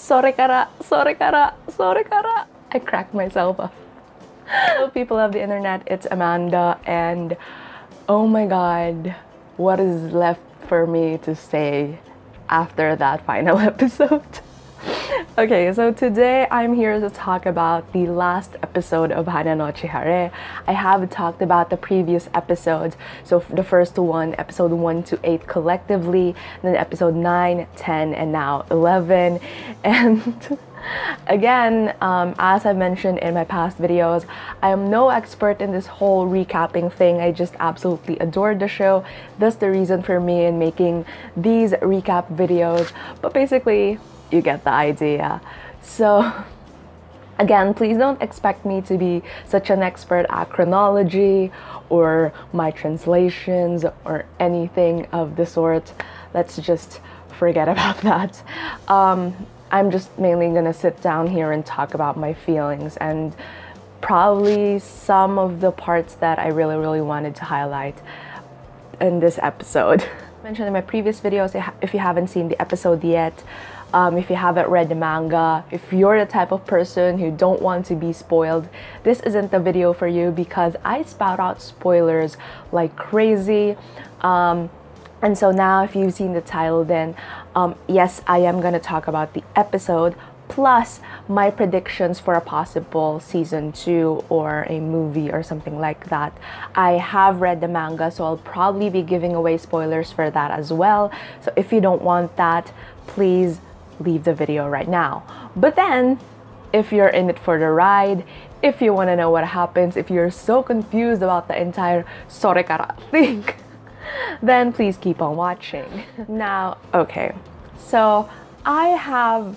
Sore kara. I cracked myself up. Hello people of the internet, it's Amanda, and oh my god, what is left for me to say after that final episode? Okay, so today I'm here to talk about the last episode of Hana Nochi Hare. I have talked about the previous episodes, so the first one, episode 1 to 8 collectively, then episode 9, 10, and now 11. And again, as I mentioned in my past videos, I am no expert in this whole recapping thing. I just absolutely adored the show. That's the reason for me in making these recap videos, but basically, you get the idea. So again, please don't expect me to be such an expert at chronology or my translations or anything of the sort. Let's just forget about that. I'm just mainly gonna sit down here and talk about my feelings and probably some of the parts that I really wanted to highlight in this episode. I mentioned in my previous videos, if you haven't seen the episode yet, if you haven't read the manga, if you're the type of person who don't want to be spoiled, this isn't the video for you because I spout out spoilers like crazy. And so now if you've seen the title, then yes, I am going to talk about the episode plus my predictions for a possible season 2 or a movie or something like that. I have read the manga, so I'll probably be giving away spoilers for that as well. So if you don't want that, please leave the video right now. But then, if you're in it for the ride, if you want to know what happens, if you're so confused about the entire Sorekara thing, then please keep on watching. Now, okay, so I have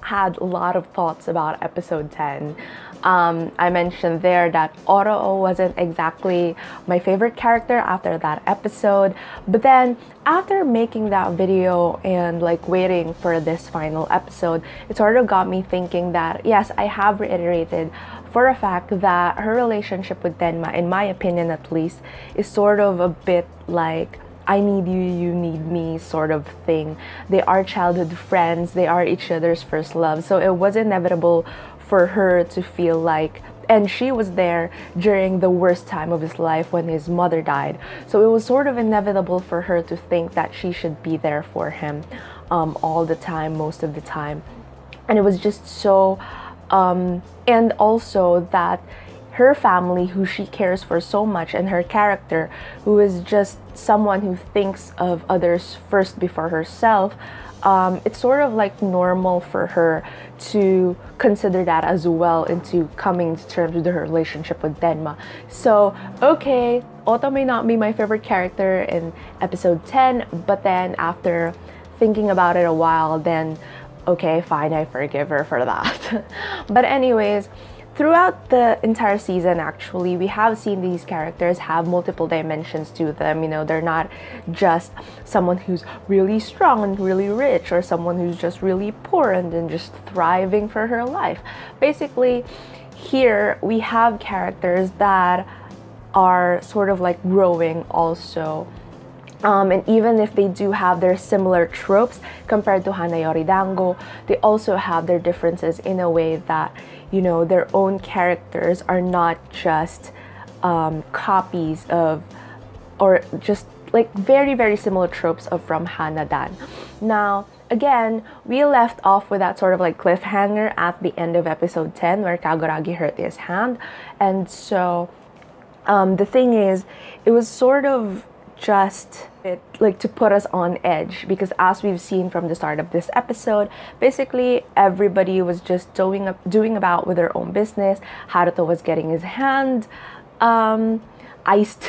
had a lot of thoughts about episode 10. I mentioned there that Oro wasn't exactly my favorite character after that episode, but then after making that video and like waiting for this final episode, it sort of got me thinking that yes, I have reiterated for a fact that her relationship with Tenma, in my opinion at least, is sort of a bit like I need you, you need me sort of thing. They are childhood friends, they are each other's first love, so it was inevitable for her to feel like, and she was there during the worst time of his life when his mother died, so it was sort of inevitable for her to think that she should be there for him all the time, most of the time. And it was just so and also that her family, who she cares for so much, and her character, who is just someone who thinks of others first before herself, it's sort of like normal for her to consider that as well into coming to terms with her relationship with Tenma. So okay, Oto may not be my favorite character in episode 10, but then after thinking about it a while, then okay, fine, I forgive her for that. But anyways, throughout the entire season, actually, we have seen these characters have multiple dimensions to them. You know, they're not just someone who's really strong and really rich, or someone who's just really poor and then just thriving for her life. Basically, here we have characters that are sort of like growing also. And even if they do have their similar tropes compared to Hanayori Dango, they also have their differences in a way that, you know, their own characters are not just copies of, or just like very similar tropes of from Hanadan. Now, again, we left off with that sort of like cliffhanger at the end of episode 10 where Kaguragi hurt his hand. And so the thing is, it was sort of just like to put us on edge, because as we've seen from the start of this episode, basically everybody was just doing about with their own business. Haruto was getting his hand iced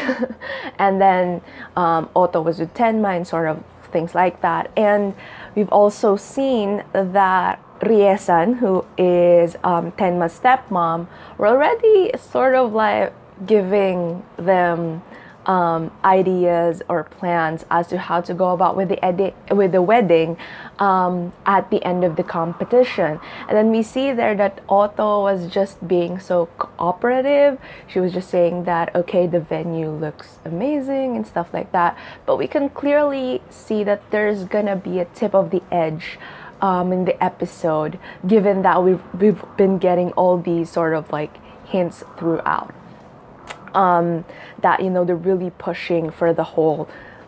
and then Oto was with Tenma and sort of things like that. And we've also seen that Riesan, who is Tenma's stepmom, were already sort of like giving them ideas or plans as to how to go about with the wedding at the end of the competition. And then we see there that Oto was just being so cooperative. She was just saying that okay, the venue looks amazing and stuff like that, but we can clearly see that there's gonna be a tip of the edge in the episode, given that we've been getting all these sort of like hints throughout, that, you know, they're really pushing for the whole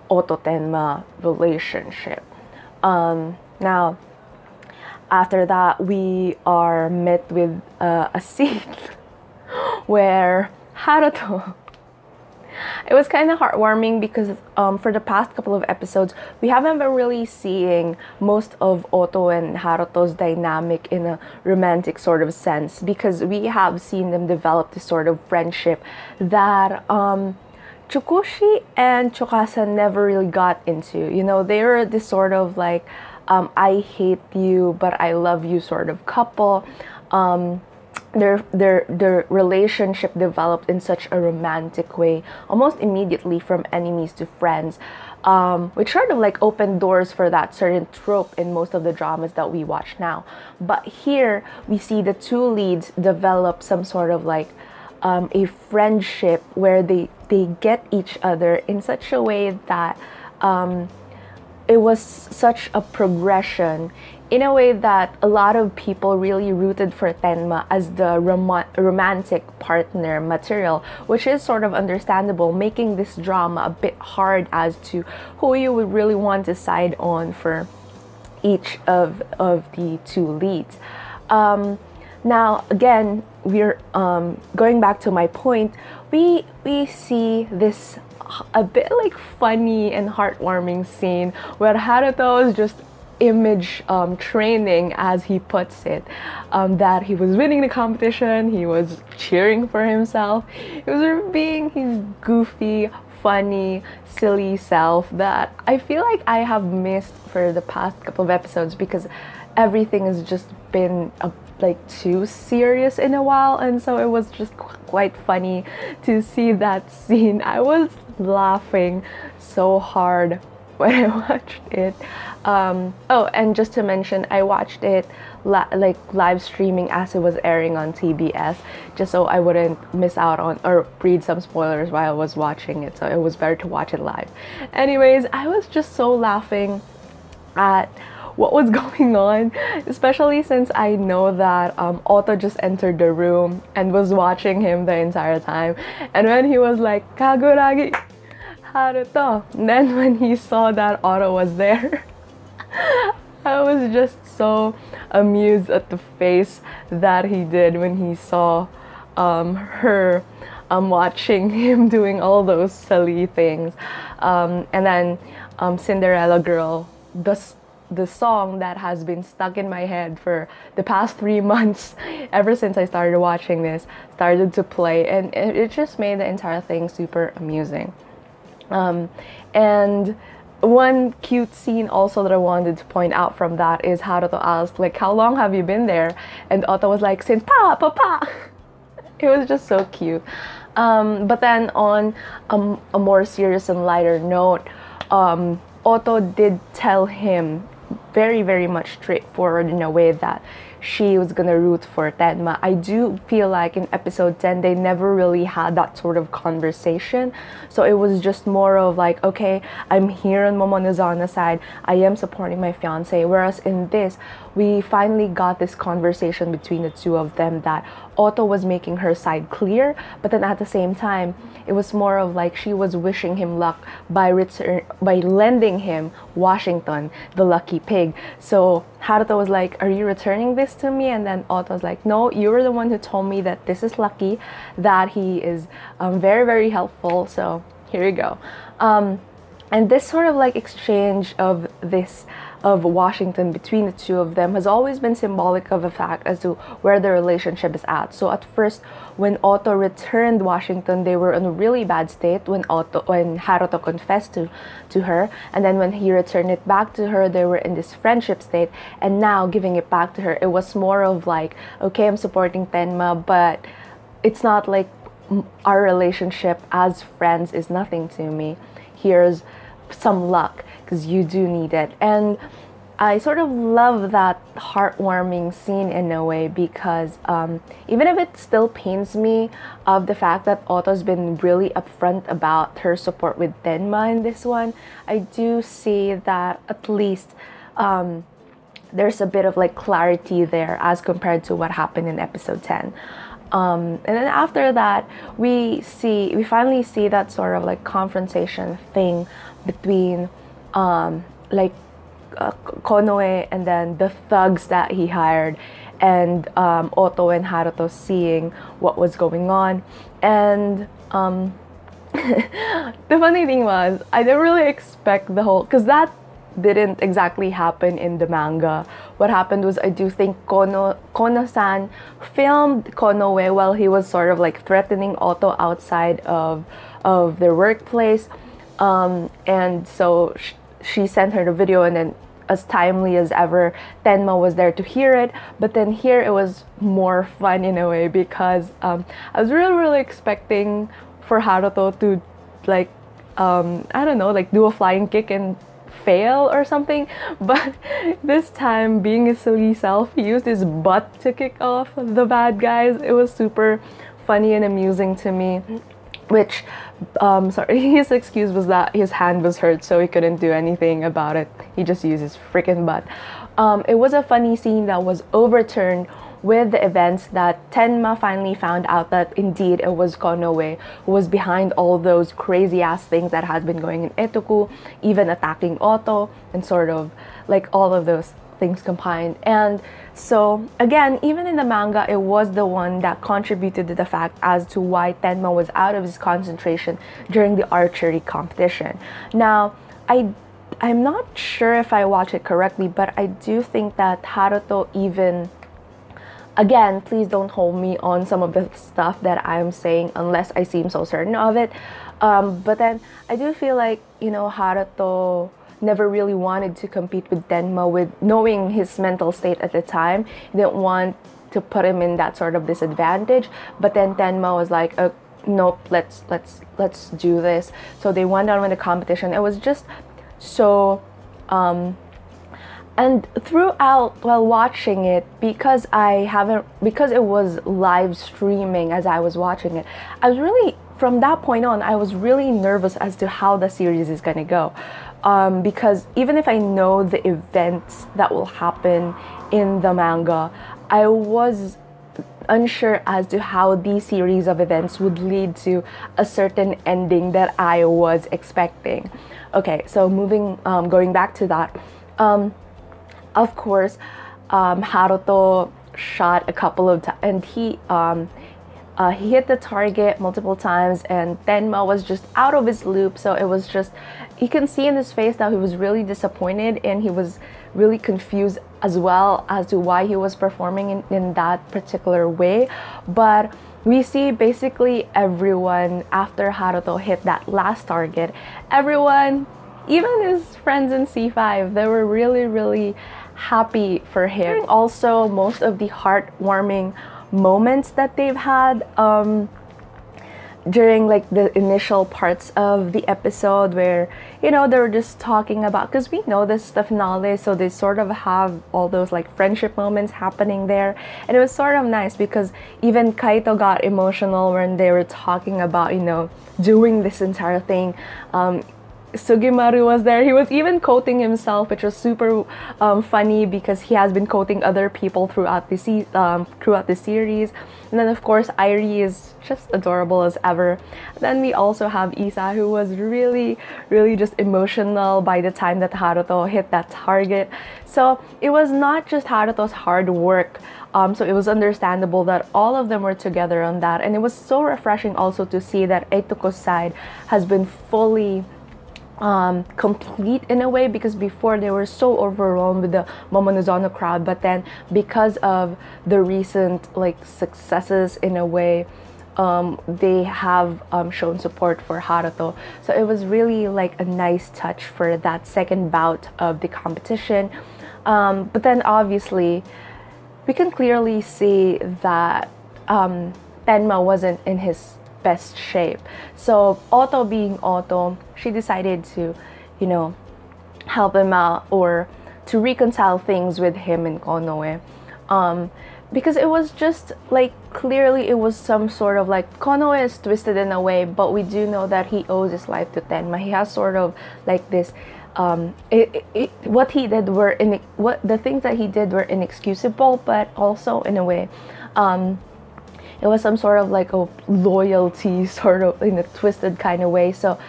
Oto Tenma relationship. Now, after that, we are met with a scene where Haruto. It was kind of heartwarming because for the past couple of episodes, we haven't been really seeing most of Oto and Haruto's dynamic in a romantic sort of sense, because we have seen them develop this sort of friendship that Tsukushi and Tsukasa never really got into. You know, they were this sort of like, I hate you, but I love you sort of couple. Their relationship developed in such a romantic way, almost immediately from enemies to friends, which sort of like opened doors for that certain trope in most of the dramas that we watch now. But here, we see the two leads develop some sort of like a friendship where they get each other in such a way that it was such a progression, in a way that a lot of people really rooted for Tenma as the romantic partner material, which is sort of understandable, making this drama a bit hard as to who you would really want to side on for each of the two leads. Now, again, we're going back to my point, we see this a bit like funny and heartwarming scene where Haruto is just image training, as he puts it, that he was winning the competition, he was cheering for himself, he was being his goofy, funny, silly self that I feel like I have missed for the past couple of episodes, because everything has just been like too serious in a while, and so it was just quite funny to see that scene. I was laughing so hard when I watched it. Oh, and just to mention, I watched it live streaming as it was airing on TBS, just so I wouldn't miss out on or read some spoilers while I was watching it, so it was better to watch it live. Anyways, I was just so laughing at what was going on, especially since I know that Oto just entered the room and was watching him the entire time, and when he was like, "Kaguragi, Haruto," and then when he saw that Oro was there, I was just so amused at the face that he did when he saw her watching him doing all those silly things. And then Cinderella Girl, the song that has been stuck in my head for the past 3 months, ever since I started watching this, started to play, and it just made the entire thing super amusing. And one cute scene also that I wanted to point out from that is Haruto asked, like, "How long have you been there?" And Oto was like, "Since pa. It was just so cute. But then on a more serious and lighter note, Oto did tell him very, very much straightforward in a way that she was gonna root for Tenma. I do feel like in episode 10 they never really had that sort of conversation, so it was just more of like, okay, I'm here on Momonozono's side, I am supporting my fiance. Whereas in this, we finally got this conversation between the two of them that Oto was making her side clear, but then at the same time, it was more of like she was wishing him luck by lending him Washington, the lucky pig. So Haruto was like, "Are you returning this to me?" And then Oto's like, "No, you were the one who told me that this is lucky, that he is very, very helpful, so here you go." And this sort of like exchange of Washington between the two of them has always been symbolic of a fact as to where the relationship is at. So at first, when Oto returned Washington, they were in a really bad state when Haruto confessed to her, and then when he returned it back to her, they were in this friendship state, and now giving it back to her, it was more of like, okay, I'm supporting Tenma, but it's not like our relationship as friends is nothing to me. Here's some luck, because you do need it. And I sort of love that heartwarming scene in a way, because even if it still pains me of the fact that Oto's been really upfront about her support with Tenma in this one, I do see that at least there's a bit of like clarity there as compared to what happened in episode 10. And then after that, we finally see that sort of like confrontation thing between Konoe and then the thugs that he hired, and Oto and Haruto seeing what was going on. And the funny thing was, I didn't really expect the whole, because that didn't exactly happen in the manga. What happened was, I do think Kono-san filmed Konoe while he was sort of like threatening Oto outside of their workplace, and so she sent her the video, and then as timely as ever, Tenma was there to hear it. But then here it was more fun in a way, because I was really expecting for Haruto to like I don't know, like do a flying kick and fail or something, but this time, being his silly self, he used his butt to kick off the bad guys. It was super funny and amusing to me, which his excuse was that his hand was hurt, so he couldn't do anything about it. He just used his freaking butt. It was a funny scene that was overturned with the events that Tenma finally found out that indeed it was Konoe who was behind all those crazy ass things that had been going in Etoku, even attacking Oto, and sort of like all of those things combined. And so again, even in the manga, it was the one that contributed to the fact as to why Tenma was out of his concentration during the archery competition. Now, I'm not sure if I watched it correctly, but I do think that Haruto even... Again, please don't hold me on some of the stuff that I'm saying unless I seem so certain of it. But then I do feel like, you know, Haruto never really wanted to compete with Tenma, with knowing his mental state at the time. He didn't want to put him in that sort of disadvantage. But then Tenma was like, nope, let's do this. So they went on with the competition. It was just so... And throughout, while watching it, because it was live streaming as I was watching it, I was really, from that point on, I was really nervous as to how the series is gonna go. Because even if I know the events that will happen in the manga, I was unsure as to how these series of events would lead to a certain ending that I was expecting. Okay, so going back to that, of course, Haruto shot a couple of times, and he hit the target multiple times, and Tenma was just out of his loop. So it was just, you can see in his face that he was really disappointed, and he was really confused as well as to why he was performing in that particular way. But we see basically everyone, after Haruto hit that last target, everyone, even his friends in C5, they were really happy for him. Also, most of the heartwarming moments that they've had during like the initial parts of the episode, where, you know, they were just talking about, because we know this stuff nowadays, so they sort of have all those like friendship moments happening there. And it was sort of nice because even Kaito got emotional when they were talking about, you know, doing this entire thing. Sugimaru was there. He was even coating himself, which was super funny because he has been coating other people throughout the series. And then of course Irie is just adorable as ever. Then we also have Isa, who was really just emotional by the time that Haruto hit that target. So it was not just Haruto's hard work. So it was understandable that all of them were together on that. And it was so refreshing also to see that Eituko's side has been fully complete in a way, because before they were so overwhelmed with the Momonozono crowd, but then because of the recent like successes in a way, they have shown support for Haruto. So it was really like a nice touch for that second bout of the competition. But then obviously we can clearly see that Tenma wasn't in his best shape. So Oto, being Oto, she decided to, you know, help him out, or to reconcile things with him and Konoe, because it was just like, clearly it was some sort of like, Konoe is twisted in a way, but we do know that he owes his life to Tenma. He has sort of like this the things that he did were inexcusable, but also in a way, it was some sort of like a loyalty, sort of in a twisted kind of way. So,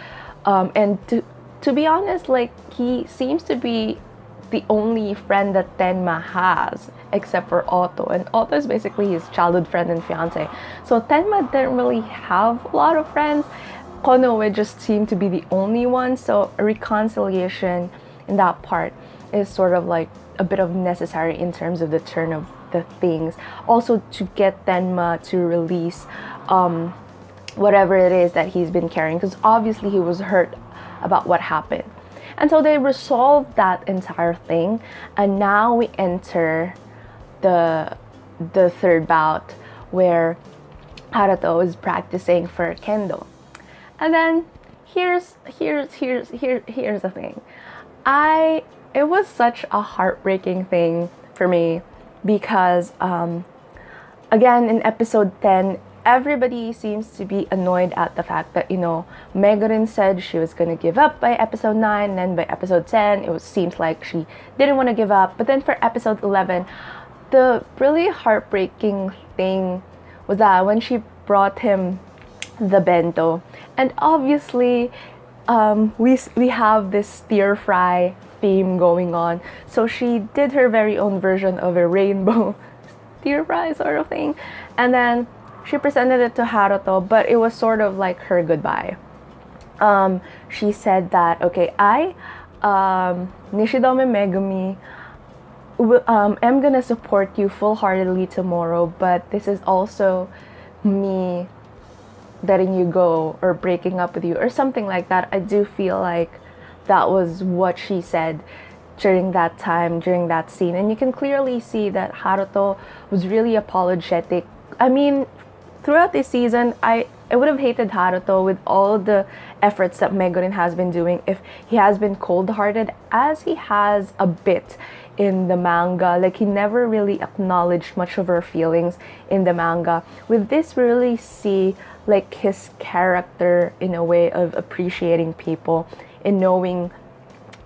and to be honest, like, he seems to be the only friend that Tenma has, except for Oto, and Oto is basically his childhood friend and fiance. So Tenma didn't really have a lot of friends. Konoe just seemed to be the only one, so reconciliation in that part is sort of like a bit of necessary in terms of the turn of the things. Also to get Tenma to release whatever it is that he's been carrying, because obviously he was hurt about what happened. And so they resolved that entire thing, and now we enter the third bout where Haruto is practicing for kendo. And then here's the thing. It was such a heartbreaking thing for me because again, in episode 10, everybody seems to be annoyed at the fact that, you know, Megurin said she was going to give up by episode 9, and then by episode 10 it seems like she didn't want to give up. But then for episode 11, the really heartbreaking thing was that when she brought him the bento, and obviously we have this stir fry theme going on, so she did her very own version of a rainbow stir fry sort of thing, and then she presented it to Haruto, but it was sort of like her goodbye. She said that, okay, I, Nishidome Megumi, am gonna support you full-heartedly tomorrow, but this is also me letting you go or breaking up with you or something like that. I do feel like that was what she said during that time, during that scene, and you can clearly see that Haruto was really apologetic. I mean, throughout this season, I would have hated Haruto with all the efforts that Megurin has been doing if he has been cold-hearted, as he has a bit in the manga. Like, he never really acknowledged much of her feelings in the manga. With this, we really see like his character in a way of appreciating people and knowing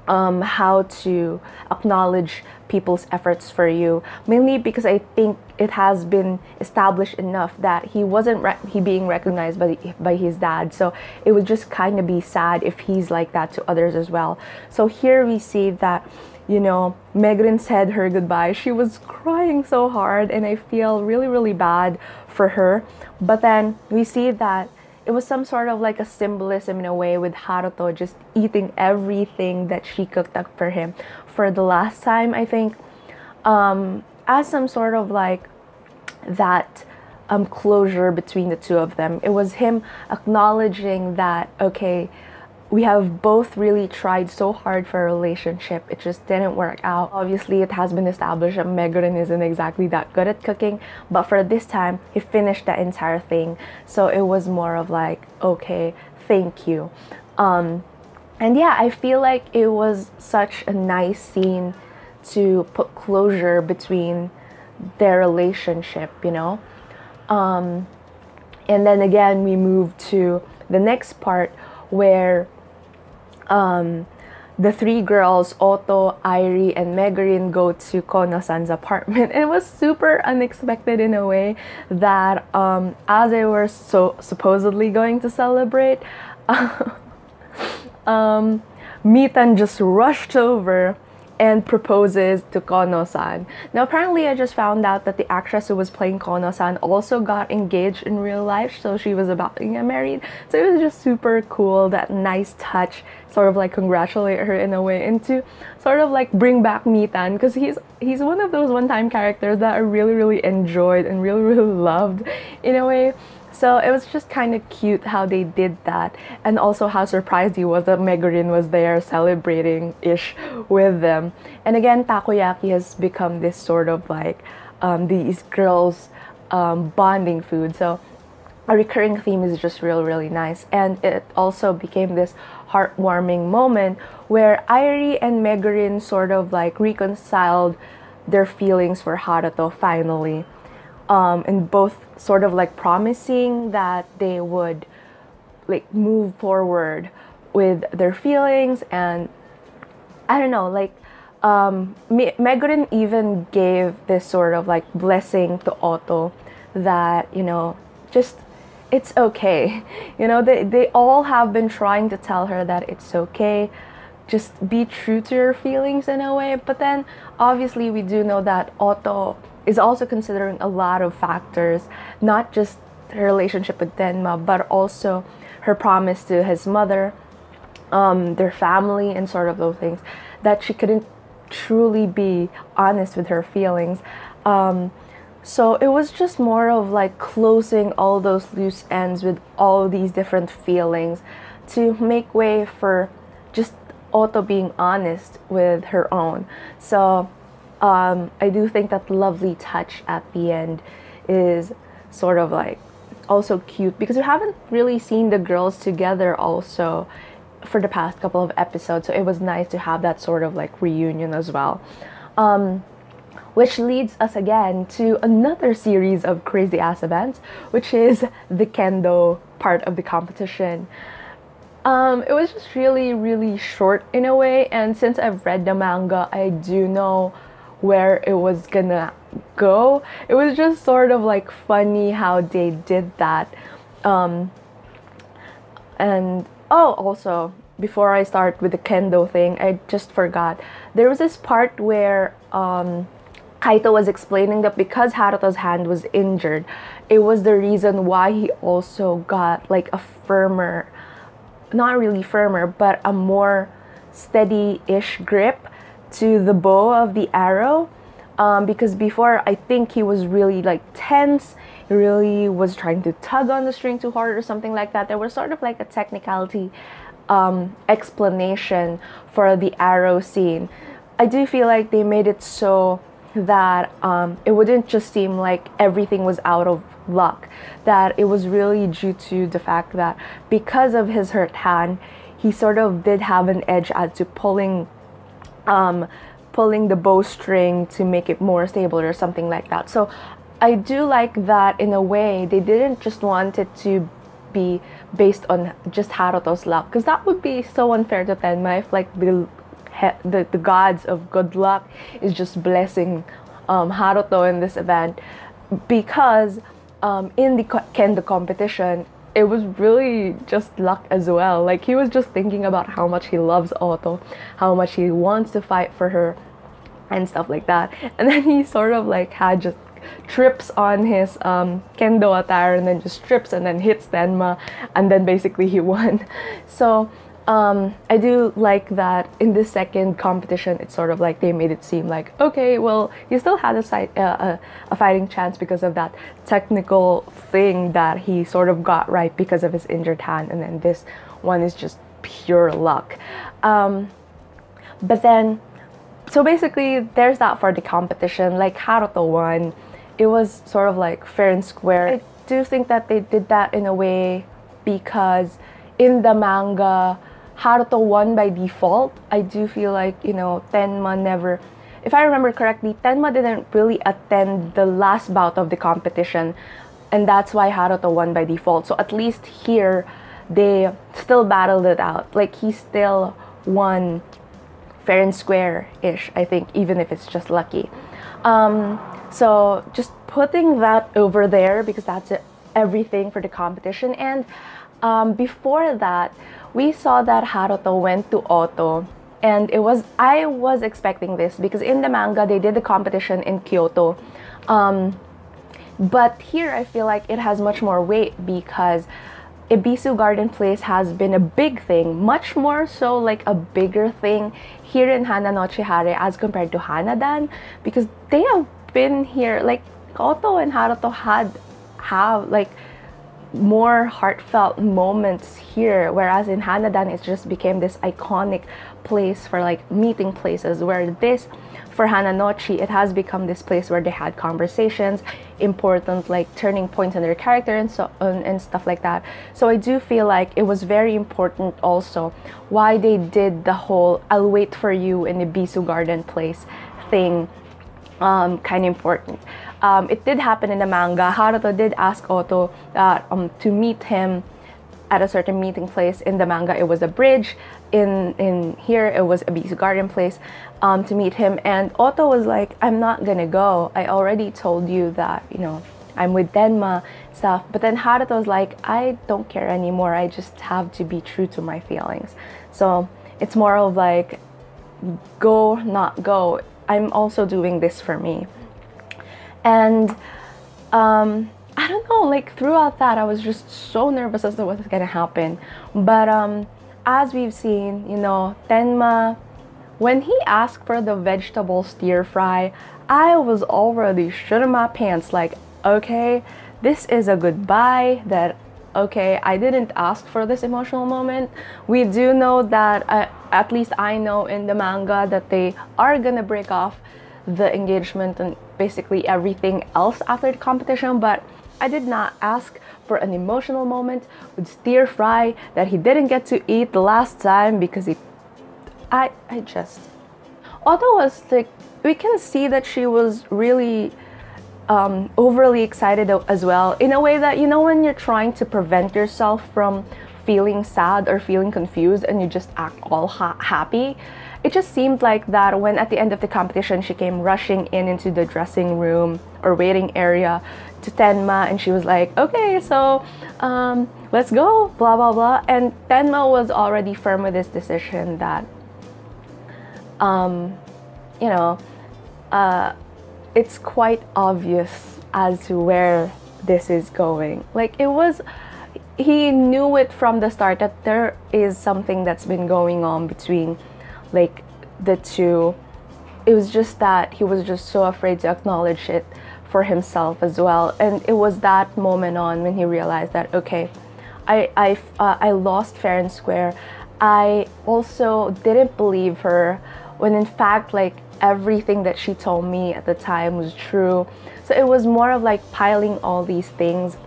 how to acknowledge people's efforts for you, mainly because I think it has been established enough that he wasn't being recognized by his dad, so it would just kind of be sad if he's like that to others as well. So here we see that, you know, Megurin said her goodbye. She was crying so hard, and I feel really, really bad for her. But then we see that it was some sort of like a symbolism in a way, with Haruto just eating everything that she cooked up for him for the last time, I think, as some sort of like that closure between the two of them. It was him acknowledging that, okay, we have both really tried so hard for a relationship, it just didn't work out. Obviously, it has been established that Megurin isn't exactly that good at cooking, but for this time, he finished the entire thing. So it was more of like, okay, thank you. And yeah, I feel like it was such a nice scene to put closure between their relationship, you know? And then again, we move to the next part where the three girls, Oto, Irie, and Megurin, go to Kono-san's apartment. It was super unexpected in a way that as they were so supposedly going to celebrate, Mitan just rushed over and proposes to Kono-san. Now apparently I just found out that the actress who was playing Kono-san also got engaged in real life, so she was about to get married. So it was just super cool, that nice touch, sort of like congratulate her in a way, and to sort of like bring back Mitan, because he's one of those one-time characters that I really, really enjoyed and really, really loved in a way. So it was just kind of cute how they did that, and also how surprised he was that Megurin was there celebrating-ish with them. And again, takoyaki has become this sort of like these girls' bonding food. So a recurring theme is just really, really nice. And it also became this heartwarming moment where Irie and Megurin sort of like reconciled their feelings for Haruto finally. And both sort of like promising that they would like move forward with their feelings and I don't know, like Megurin even gave this sort of like blessing to Oto that, you know, just it's okay. You know, they all have been trying to tell her that it's okay. Just be true to your feelings in a way. But then obviously we do know that Oto is also considering a lot of factors, not just her relationship with Tenma, but also her promise to his mother, their family, and sort of those things, that she couldn't truly be honest with her feelings. So it was just more of like closing all those loose ends with all these different feelings to make way for just Oto being honest with her own. So I do think that lovely touch at the end is sort of like also cute, because we haven't really seen the girls together also for the past couple of episodes, so it was nice to have that sort of like reunion as well. Which leads us again to another series of crazy ass events, which is the kendo part of the competition. It was just really short in a way, and since I've read the manga, I do know where it was gonna go. It was just sort of like funny how they did that. And oh, also, before I start with the kendo thing, I just forgot, there was this part where Kaito was explaining that because Haruta's hand was injured, it was the reason why he also got like a firmer, not really firmer, but a more steady-ish grip to the bow of the arrow, because before I think he was really like tense, he really was trying to tug on the string too hard or something like that. There was sort of like a technicality explanation for the arrow scene. I do feel like they made it so that it wouldn't just seem like everything was out of luck, that it was really due to the fact that because of his hurt hand, he sort of did have an edge as to pulling the bowstring to make it more stable or something like that. So I do like that in a way they didn't just want it to be based on just Haruto's luck, because that would be so unfair to Tenma if like the gods of good luck is just blessing Haruto in this event, because in the kendo competition, it was really just luck as well. Like, he was just thinking about how much he loves Oto, how much he wants to fight for her and stuff like that, and then he sort of like had just trips on his kendo attire, and then just trips and then hits Tenma, and then basically he won. So I do like that in this second competition, it's sort of like they made it seem like, okay, well, he still had a fighting chance because of that technical thing that he sort of got right because of his injured hand, and then this one is just pure luck. But then, so basically, there's that for the competition. Like, Haruto won. It was sort of like fair and square. I do think that they did that in a way because in the manga, Haruto won by default. I do feel like, you know, Tenma never, if I remember correctly, Tenma didn't really attend the last bout of the competition, and that's why Haruto won by default. So at least here, they still battled it out. Like, he still won fair and square-ish, I think, even if it's just lucky. So just putting that over there, because that's everything for the competition. And before that, we saw that Haruto went to Oto, and I was expecting this because in the manga they did the competition in Kyoto, but here I feel like it has much more weight because Ebisu Garden Place has been a big thing, much more so like a bigger thing here in Hana Nochi Hare as compared to Hanadan, because they have been here, like Oto and Haruto have like more heartfelt moments here, whereas in Hanadan it just became this iconic place for like meeting places, where this for Hana Nochi, it has become this place where they had conversations, important like turning points in their character and so on and stuff like that. So I do feel like it was very important also why they did the whole "I'll wait for you" in the Ebisu Garden Place thing. Kind of important. It did happen in the manga. Haruto did ask Oto to meet him at a certain meeting place. In the manga, it was a bridge. In here, it was Ebisu Garden Place to meet him. And Oto was like, I'm not gonna go. I already told you that, you know, I'm with Tenma stuff. But then Haruto was like, I don't care anymore. I just have to be true to my feelings. So it's more of like, go, not go. I'm also doing this for me. And I don't know, like throughout that, I was just so nervous as to what's gonna happen. But as we've seen, you know, Tenma, when he asked for the vegetable stir fry, I was already shitting my pants like, okay, this is a goodbye that, okay, I didn't ask for this emotional moment. We do know that, at least I know in the manga, that they are gonna break off the engagement and basically everything else after the competition, but I did not ask for an emotional moment with stir fry that he didn't get to eat the last time because he... I just... Oto was like... We can see that she was really overly excited as well, in a way that, you know, when you're trying to prevent yourself from feeling sad or feeling confused and you just act all happy. It just seemed like that when at the end of the competition she came rushing into the dressing room or waiting area to Tenma, and she was like, okay, so let's go, blah blah blah. And Tenma was already firm with this decision that you know, it's quite obvious as to where this is going. Like, it was, he knew it from the start that there is something that's been going on between like the two. It was just that he was just so afraid to acknowledge it for himself as well. And it was that moment on when he realized that, okay, I lost fair and square. I also didn't believe her when in fact like everything that she told me at the time was true. So it was more of like piling all these things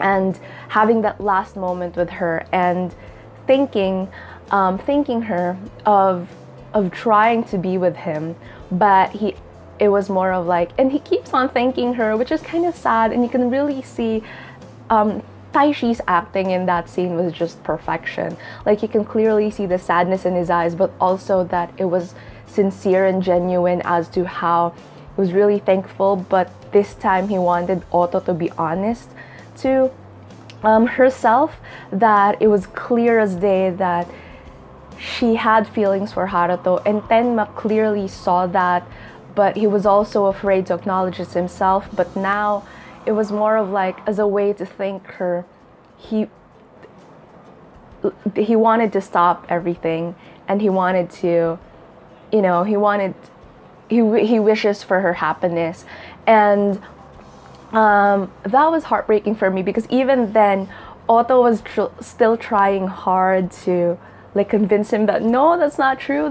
and having that last moment with her and thinking her of trying to be with him, but it was more of like, and he keeps on thanking her, which is kind of sad. And you can really see Taishi's acting in that scene was just perfection. Like, you can clearly see the sadness in his eyes, but also that it was sincere and genuine as to how he was really thankful, but this time he wanted Oto to be honest to herself, that it was clear as day that she had feelings for Haruto, and Tenma clearly saw that, but he was also afraid to acknowledge it himself. But now it was more of like, as a way to thank her, he wanted to stop everything, and he wanted to, you know, he wishes for her happiness. And that was heartbreaking for me, because even then Oto was still trying hard to like convince him that no, that's not true.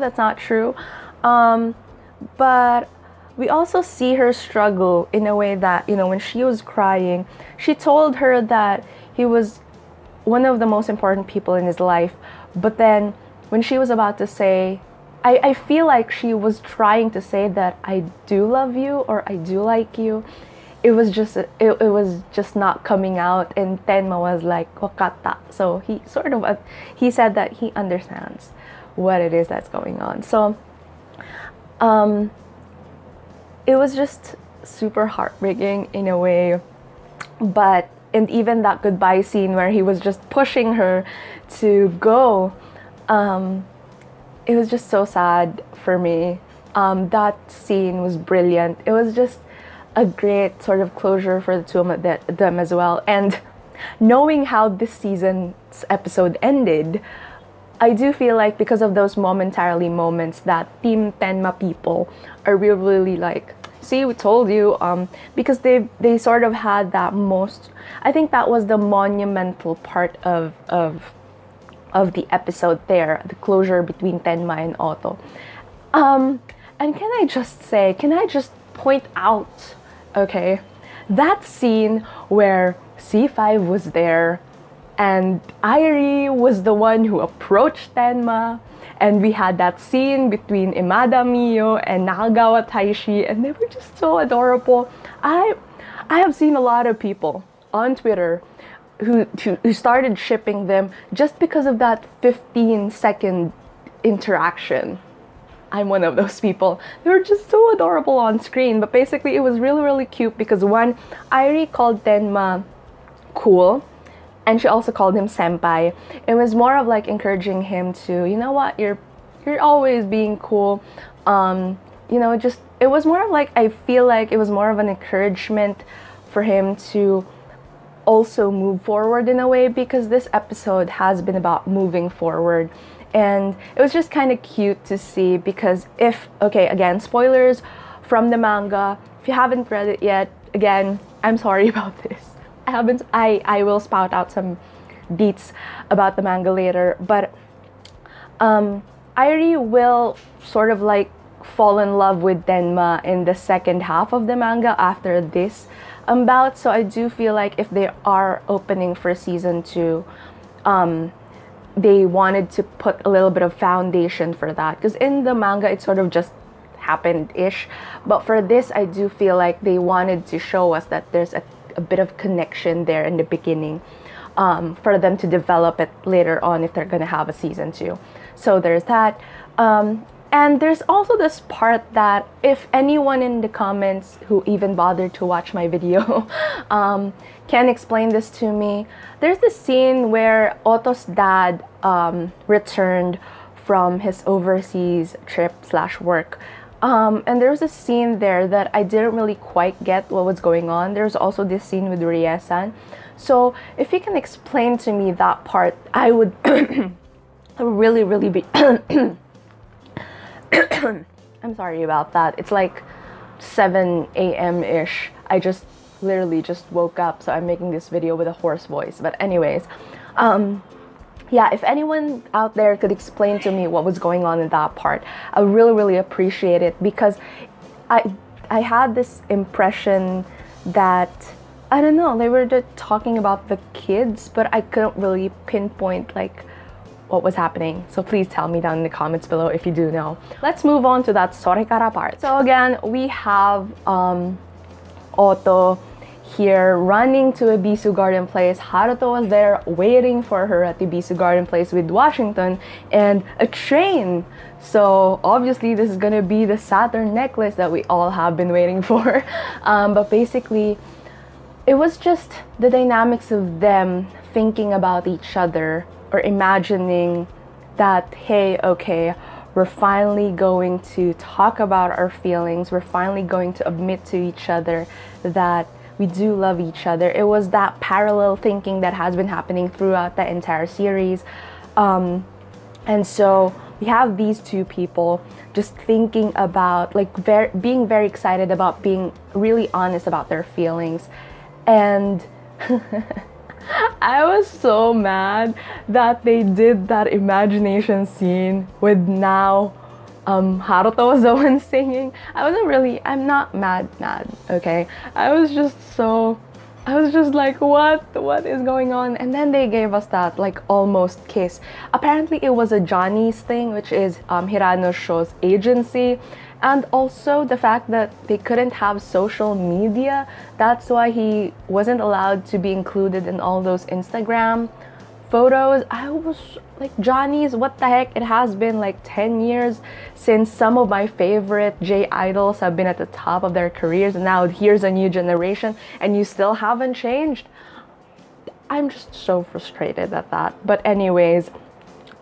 But we also see her struggle in a way that, you know, when she was crying, she told her that he was one of the most important people in his life. But then when she was about to say, I feel like she was trying to say that I do love you or I do like you, it was just not coming out. And Tenma was like, wakata. So he said that he understands what it is that's going on. So it was just super heartbreaking in a way. But, and even that goodbye scene where he was just pushing her to go, it was just so sad for me. That scene was brilliant. It was just a great sort of closure for the two of them as well. And knowing how this season's episode ended, I do feel like because of those momentarily moments that Team Tenma people are really like, see, we told you, because they sort of had that most, I think that was the monumental part of the episode there, the closure between Tenma and Oto. And can I just point out, okay, that scene where C5 was there and Irie was the one who approached Tenma, and we had that scene between Imada Mio and Nagawa Taishi, and they were just so adorable. I have seen a lot of people on Twitter who started shipping them just because of that 15-second interaction. I'm one of those people. They were just so adorable on screen, but basically it was really, really cute because one, Irie called Tenma cool, and she also called him senpai. It was more of like encouraging him to, you know what, you're always being cool. You know, just, it was more of like, I feel like it was more of an encouragement for him to also move forward in a way, because this episode has been about moving forward. And it was just kind of cute to see, because if, okay, again, spoilers from the manga. If you haven't read it yet, again, I'm sorry about this. I will spout out some deets about the manga later, but Irie will sort of like fall in love with Tenma in the second half of the manga after this bout. So I do feel like if they are opening for season 2, they wanted to put a little bit of foundation for that, because in the manga it sort of just happened-ish, but for this I do feel like they wanted to show us that there's a bit of connection there in the beginning, for them to develop it later on if they're gonna have a season 2. So there's that. And there's also this part that if anyone in the comments who even bothered to watch my video can explain this to me, there's this scene where Oto's dad returned from his overseas trip/work. And there was a scene there that I didn't really quite get what was going on. There's also this scene with Riesan. So if you can explain to me that part, I would really, really be... I'm sorry about that. It's like 7 a.m.-ish. I just literally just woke up, so I'm making this video with a hoarse voice. But anyways, yeah, if anyone out there could explain to me what was going on in that part, I really, really appreciate it, because I had this impression that, I don't know, they were just talking about the kids, but I couldn't really pinpoint like what was happening. So please tell me down in the comments below if you do know. Let's move on to that Sorekara part. So again, we have Oto here running to Ebisu Garden Place. Haruto was there waiting for her at Ebisu Garden Place with Washington and a train. So obviously this is gonna be the Saturn necklace that we all have been waiting for. But basically it was just the dynamics of them thinking about each other, or imagining that, hey, okay, we're finally going to talk about our feelings, we're finally going to admit to each other that we do love each other. It was that parallel thinking that has been happening throughout the entire series. And so we have these two people just thinking about, like, being very excited about being really honest about their feelings. And I was so mad that they did that imagination scene with now Haruto was the one singing. I'm not mad, okay? I was just like, what is going on? And then they gave us that like almost kiss. Apparently it was a Johnny's thing, which is Hirano Shou's agency. And also the fact that they couldn't have social media, that's why he wasn't allowed to be included in all those Instagram photos. I was like, Johnny's, what the heck? It has been like 10 years since some of my favorite J-idols have been at the top of their careers, and now here's a new generation and you still haven't changed. I'm just so frustrated at that. But anyways,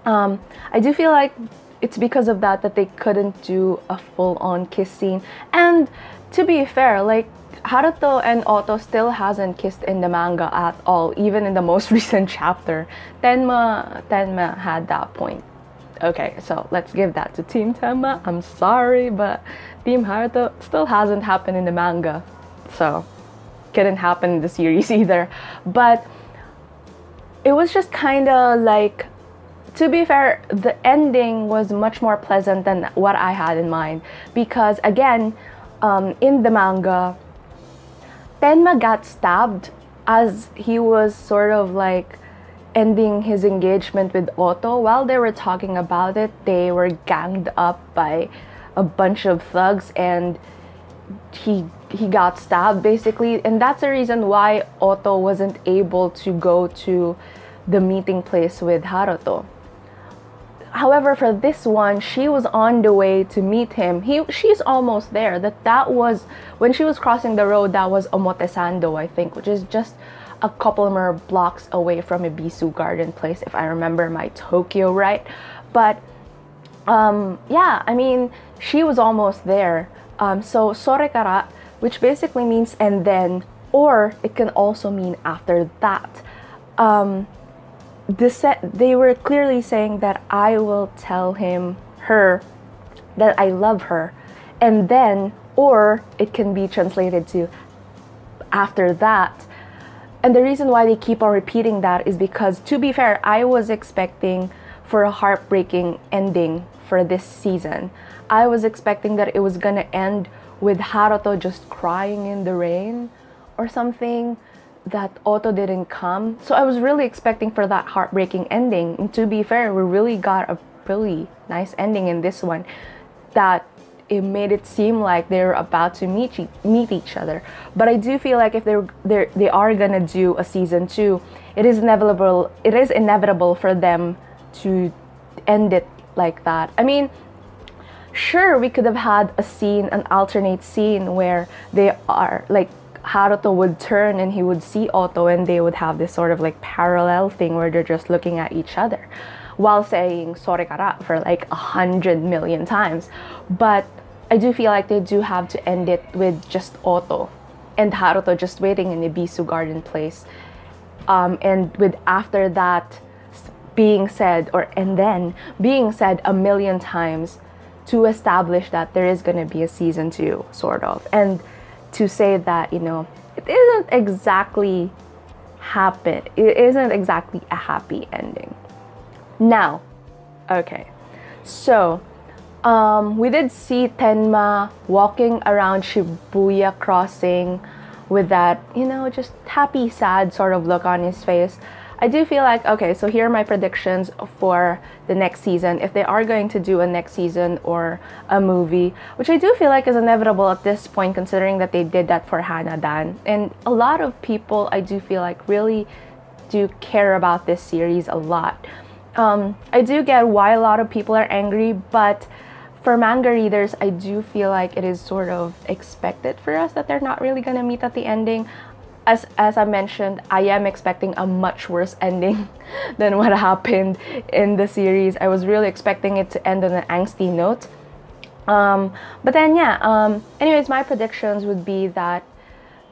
I do feel like it's because of that they couldn't do a full-on kiss scene. And to be fair, like, Haruto and Oto still hasn't kissed in the manga at all, even in the most recent chapter. Tenma had that point. Okay, so let's give that to Team Tenma. I'm sorry, but Team Haruto still hasn't happened in the manga, so couldn't happen in the series either. But it was just kind of like, to be fair, the ending was much more pleasant than what I had in mind, because again, in the manga, Tenma got stabbed as he was sort of like ending his engagement with Oto. While they were talking about it, they were ganged up by a bunch of thugs, and he got stabbed, basically, and that's the reason why Oto wasn't able to go to the meeting place with Haruto. However, for this one, she was on the way to meet him. She's almost there. That was when she was crossing the road. That was Omotesando, I think, which is just a couple more blocks away from Ebisu Garden Place, if I remember my Tokyo right. But yeah, I mean, she was almost there. So sorekara, which basically means and then, or it can also mean after that. They were clearly saying that I will tell her that I love her, and then, or it can be translated to after that. And the reason why they keep on repeating that is because, to be fair, I was expecting for a heartbreaking ending for this season. I was expecting that it was gonna end with Haruto just crying in the rain or something, that Oto didn't come. So I was really expecting for that heartbreaking ending, and to be fair, we really got a really nice ending in this one, that it made it seem like they were about to meet each other. But I do feel like if they are gonna do a season 2, it is inevitable for them to end it like that. I mean, sure, we could have had a scene, an alternate scene, where they are like, Haruto would turn and he would see Oto, and they would have this sort of like parallel thing where they're just looking at each other while saying sorekara for like 100 million times. But I do feel like they do have to end it with just Oto and Haruto just waiting in Ebisu Garden Place, and with after that being said, or and then being said, 1 million times, to establish that there is going to be a season 2, sort of, and to say that, you know, it isn't exactly happen. It isn't exactly a happy ending. Now, okay, so we did see Tenma walking around Shibuya Crossing with that, you know, just happy, sad sort of look on his face. I do feel like, okay, so here are my predictions for the next season, if they are going to do a next season or a movie, which I do feel like is inevitable at this point, considering that they did that for Hanadan. And a lot of people, I do feel like, really do care about this series a lot. I do get why a lot of people are angry, but for manga readers, I do feel like it is sort of expected for us that they're not really going to meet at the ending. As I mentioned, I am expecting a much worse ending than what happened in the series. I was really expecting it to end on an angsty note. But then, yeah, anyways, my predictions would be that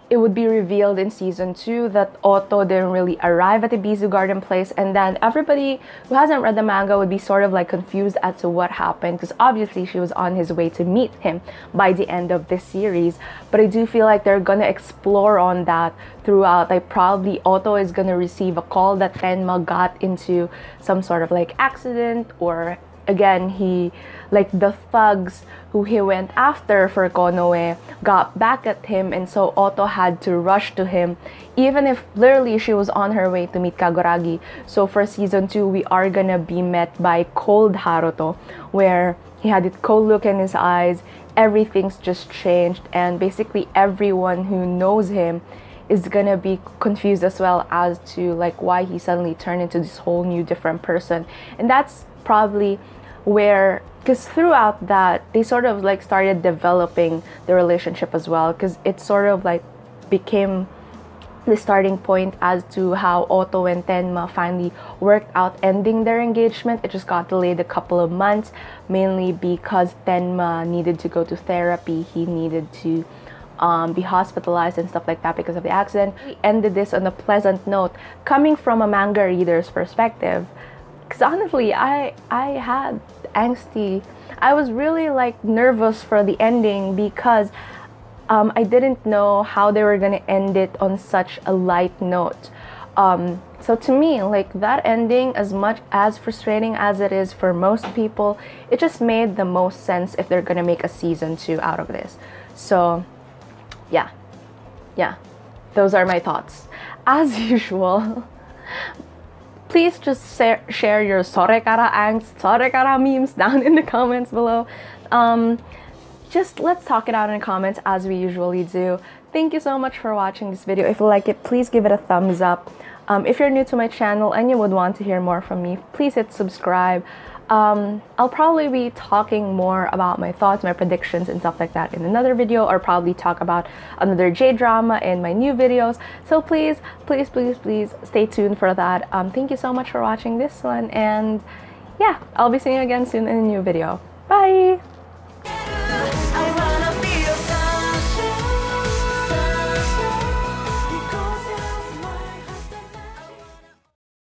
it would be revealed in season 2 that Oto didn't really arrive at the Ebisu Garden Place, and then everybody who hasn't read the manga would be sort of like confused as to what happened, because obviously she was on his way to meet him by the end of this series. But I do feel like they're gonna explore on that throughout. Like, probably Oto is gonna receive a call that Tenma got into some sort of like accident, or again, he, like, the thugs who he went after for Konoe got back at him, and so Oto had to rush to him, even if literally she was on her way to meet Kaguragi. So for season 2, we are gonna be met by cold Haruto, where he had this cold look in his eyes, everything's just changed, and basically everyone who knows him is gonna be confused as well as to like why he suddenly turned into this whole new different person. And that's probably where, because throughout that, they sort of like started developing the relationship as well, because it sort of like became the starting point as to how Oto and Tenma finally worked out ending their engagement. It just got delayed a couple of months, mainly because Tenma needed to go to therapy. He needed to be hospitalized and stuff like that because of the accident. We ended this on a pleasant note, coming from a manga reader's perspective. Because honestly, I had angsty. I was really like nervous for the ending, because I didn't know how they were gonna end it on such a light note. So to me, like, that ending, as much as frustrating as it is for most people, it just made the most sense if they're gonna make a season 2 out of this. So yeah, those are my thoughts as usual. Please just share your sorekara angst, sorekara memes down in the comments below. just let's talk it out in the comments as we usually do. Thank you so much for watching this video. If you like it, please give it a thumbs up. If you're new to my channel and you would want to hear more from me, please hit subscribe. I'll probably be talking more about my thoughts, my predictions, and stuff like that in another video, or probably talk about another J-drama in my new videos. So please, please, please, please stay tuned for that. Thank you so much for watching this one, and yeah, I'll be seeing you again soon in a new video. Bye!